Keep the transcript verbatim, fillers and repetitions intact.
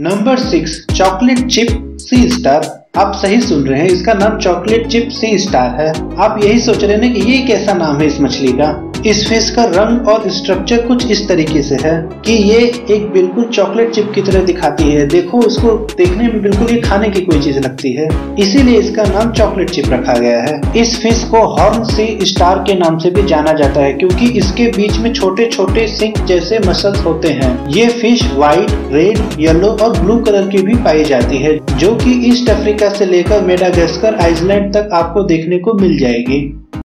Number six chocolate chip C star. आप सही सुन रहे हैं, इसका नाम चॉकलेट चिप सी स्टार है। आप यही सोच रहे हैं कि ये कैसा नाम है इस मछली का। इस फिश का रंग और स्ट्रक्चर कुछ इस तरीके से है कि ये एक बिल्कुल चॉकलेट चिप की तरह दिखाती है। देखो, इसको देखने में बिल्कुल ये खाने की कोई चीज लगती है, इसीलिए इसका नाम चॉकलेट चिप रखा गया है। इस फिश को हॉर्न सी स्टार के नाम से भी जाना जाता है क्योंकि इसके बीच में छोटे छोटे सिंक जैसे मसल्स होते हैं। ये फिश व्हाइट, रेड, येलो और ब्लू कलर की भी पाई जाती है, जो की ईस्ट अफ्रीका से लेकर मेडागास्कर आइसलैंड तक आपको देखने को मिल जाएगी।